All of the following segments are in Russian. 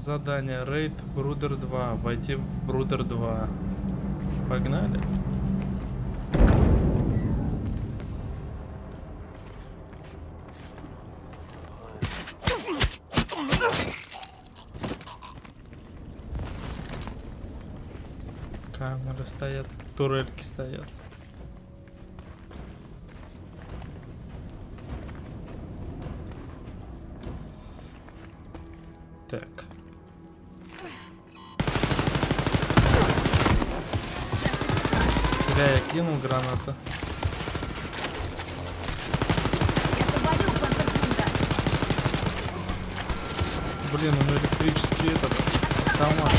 Задание рейд Брюдер-2. Войти в Брюдер-2. Погнали. Камеры стоят, турельки стоят. Так. Зря я кинул гранату. Блин, у него электрический этот автомат.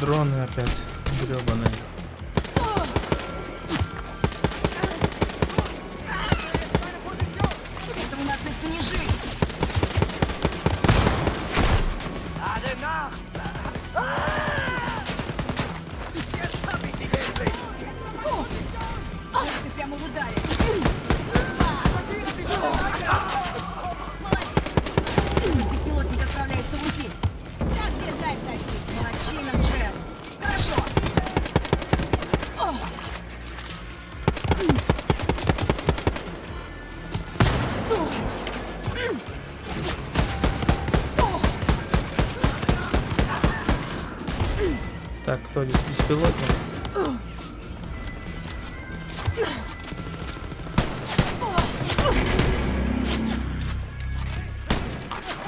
Дроны опять гребаные. Так, кто здесь беспилотник?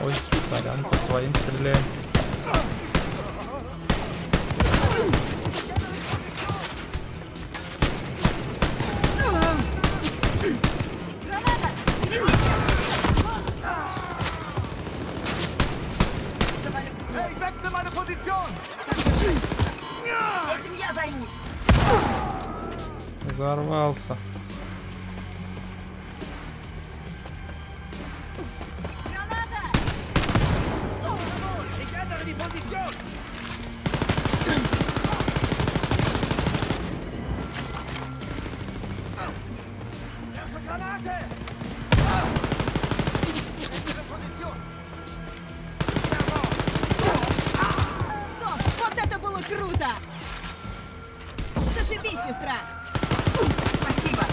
Ой, сорян, по своим стреляем. Взорвался. Вот это было круто! Зашибись, сестра! Спасибо.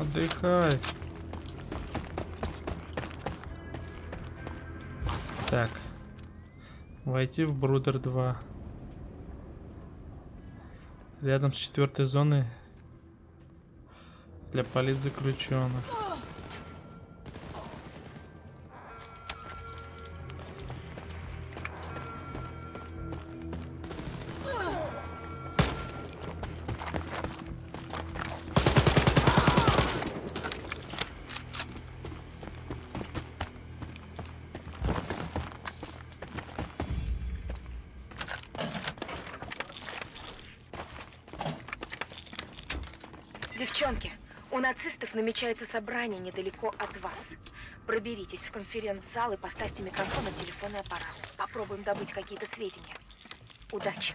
Отдыхай. Так. Войти в Брюдер-2. Рядом с четвертой зоной для политзаключенных. Девчонки, у нацистов намечается собрание недалеко от вас. Проберитесь в конференц-зал и поставьте микрофон и телефонный аппарат. Попробуем добыть какие-то сведения. Удачи.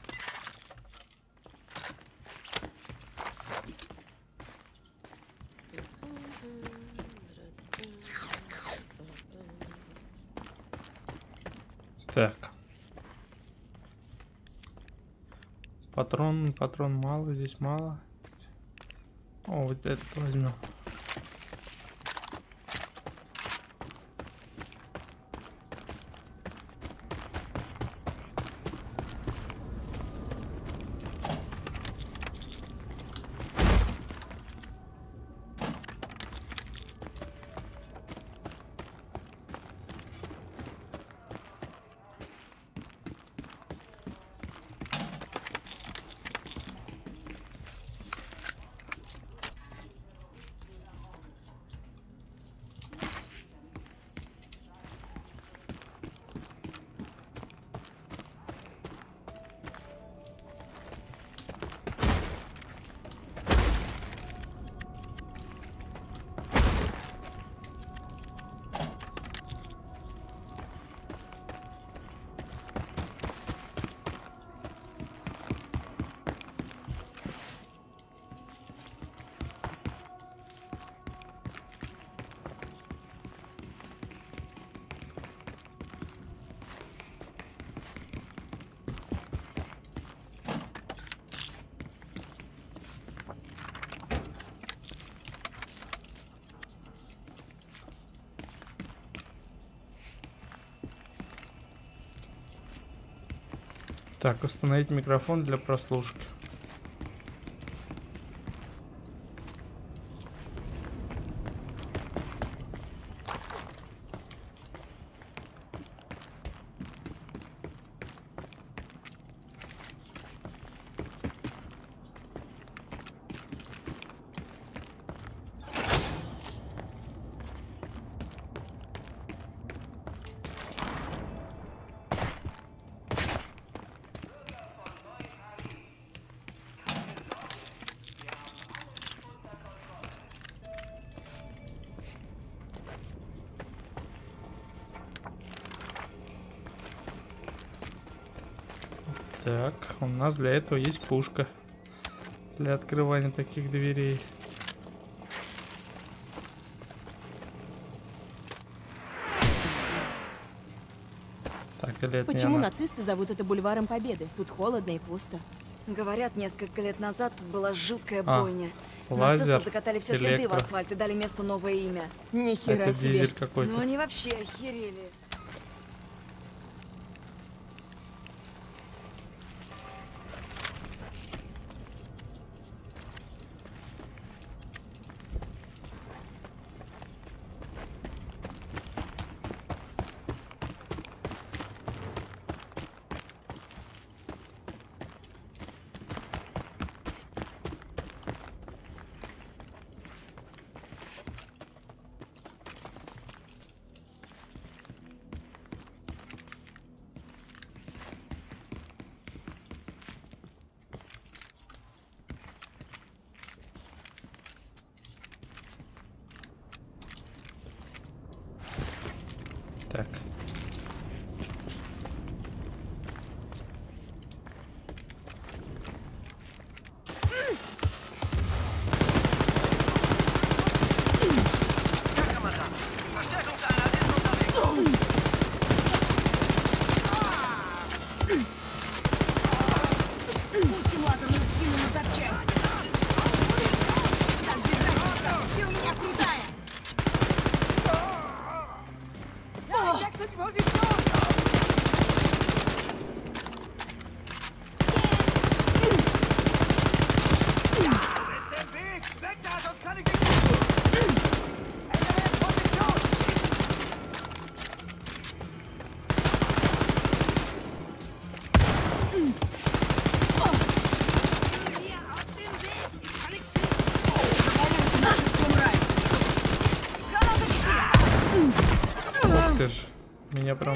Так. Патрон мало, здесь мало. О, вот этот возьмем. Так, установить микрофон для прослушки. Так, у нас для этого есть пушка. Для открывания таких дверей. Так, или это почему нацисты зовут это бульваром Победы? Тут холодно и пусто. Говорят, несколько лет назад тут была жуткая бойня. Нацисты закатали все следы в асфальт и дали месту новое имя. Нихера себе. Дизель какой-то. Ну они вообще охерели. Так. Меня прям...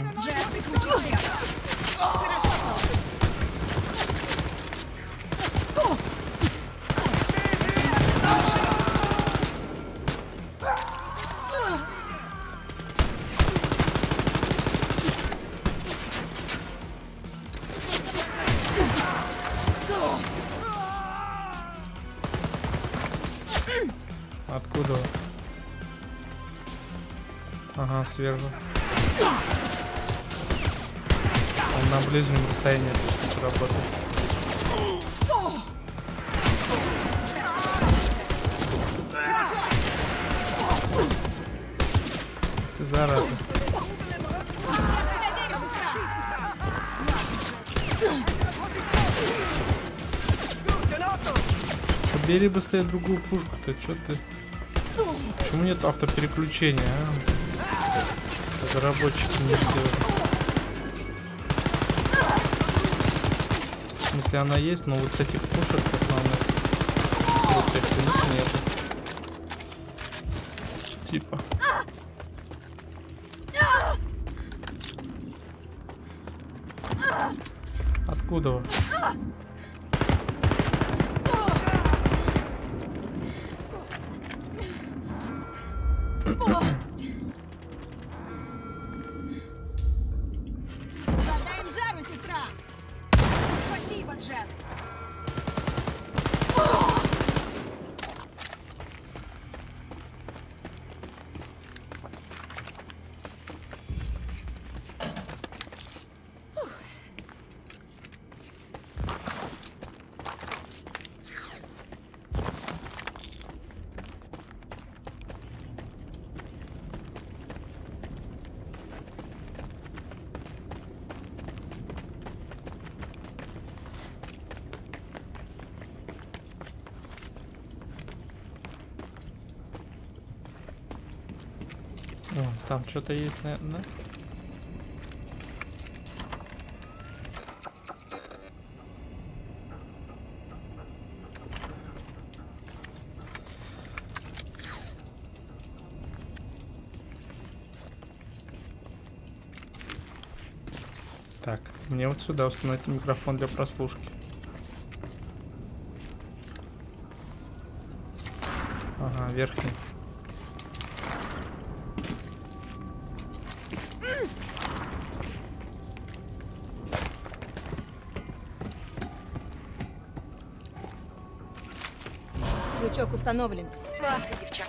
Откуда? Ага, сверху. Он на ближнем расстоянии что-то работает. Ты зараза. Бери быстрее другую пушку-то, чё ты? Почему нет автопереключения, а? Разработчики не сделали. В смысле, она есть, но вот с этих пушек основных вот этих нет. Типа. Откуда вы? О, там что-то есть, наверное. Так, мне вот сюда установить микрофон для прослушки. Ага, верхний. Жучок установлен. Молодцы, девчат.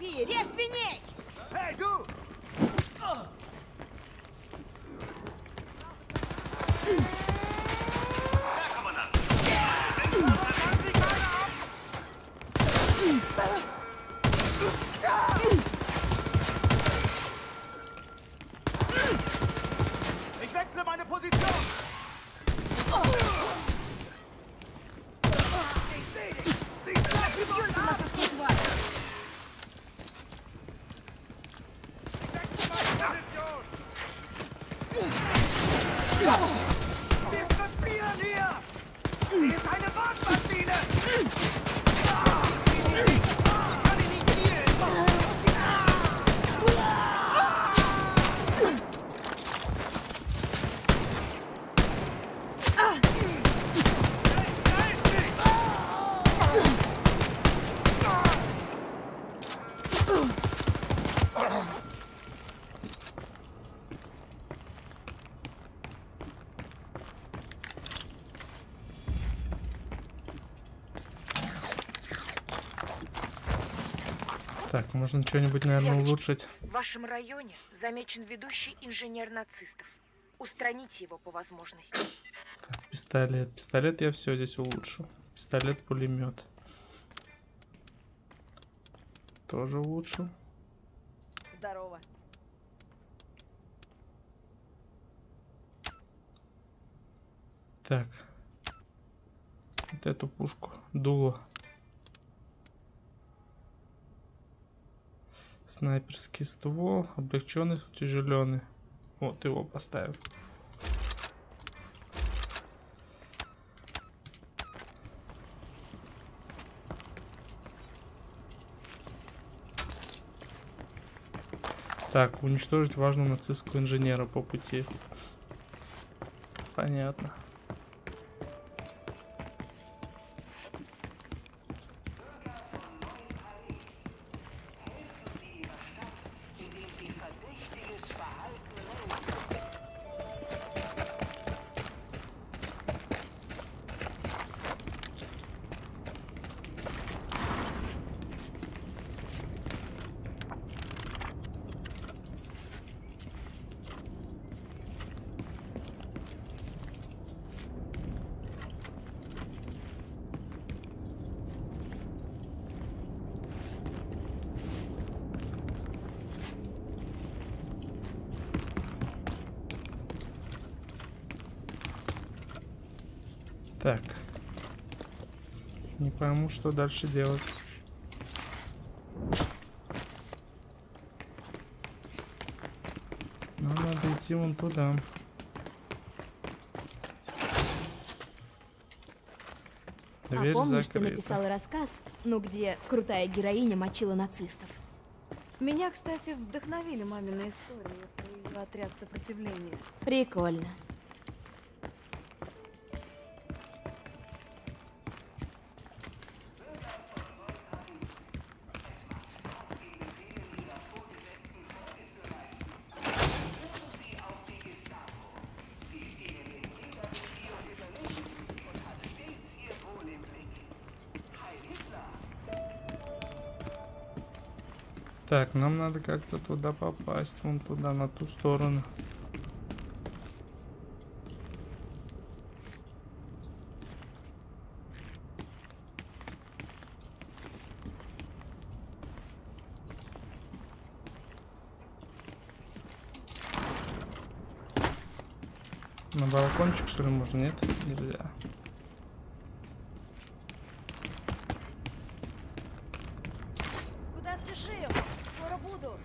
Режь свиней! Эй, гу! Так, можно что-нибудь, наверное, девочки, улучшить. В вашем районе замечен ведущий инженер нацистов. Устраните его по возможности. Так, пистолет. Пистолет я все здесь улучшу. Пистолет-пулемет. Тоже улучшу. Здорово. Так. Вот эту пушку. Дуло. Снайперский ствол, облегченный, утяжеленный. Вот его поставим. Так, уничтожить важного нацистского инженера по пути. Понятно. Так, не пойму, что дальше делать. Нам надо идти вон туда. Дверь закрыта. Помнишь, ты написала рассказ, ну где крутая героиня мочила нацистов? Меня, кстати, вдохновили мамины истории про отряд сопротивления. Прикольно. Так, нам надо как-то туда попасть, вон туда, на ту сторону. На балкончик, что ли, можно? Нет, нельзя. Куда спешил? Скоро буду.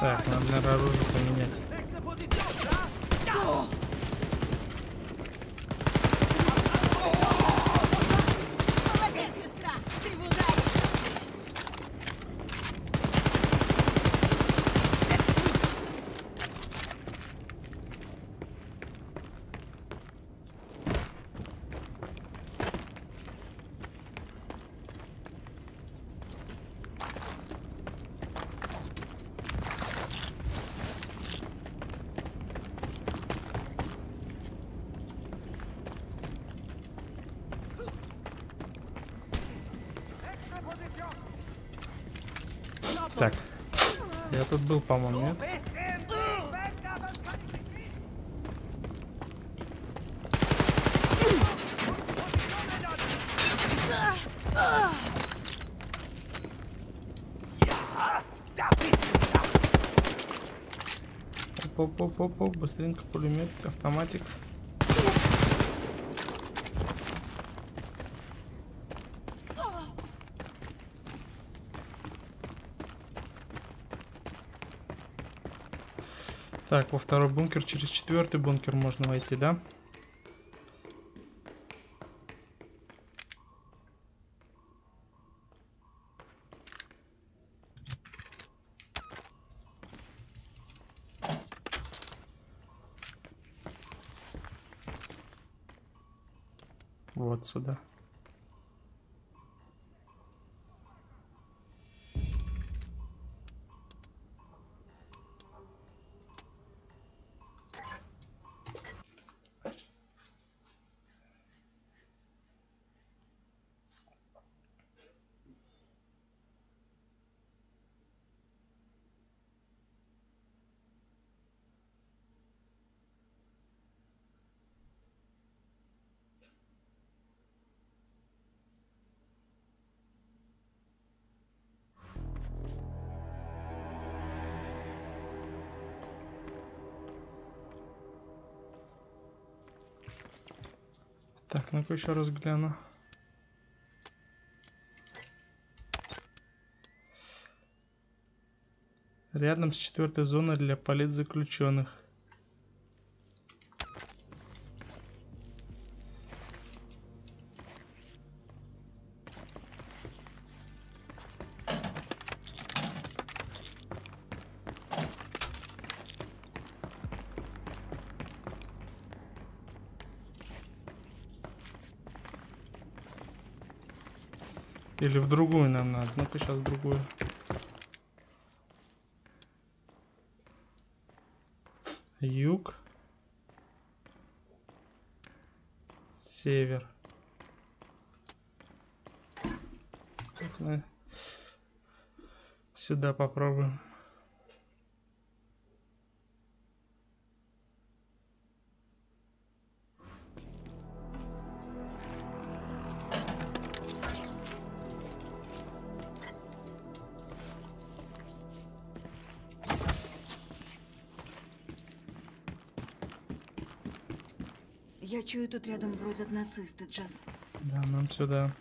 Так, надо, наверное, оружие поменять. Молодец, сестра! Ты в так, я тут был, по-моему, нет? Оп-оп-оп-оп-оп, быстренько пулемет, автоматик. Так, во второй бункер, через четвертый бункер можно войти, да? Вот сюда. Так, ну-ка еще раз гляну. Рядом с четвертой зоной для политзаключенных. Или в другую нам надо. Ну-ка сейчас в другую. Юг. Север. Сюда попробуем. Я чую, тут рядом бродят нацисты, Джаз. Да, нам сюда.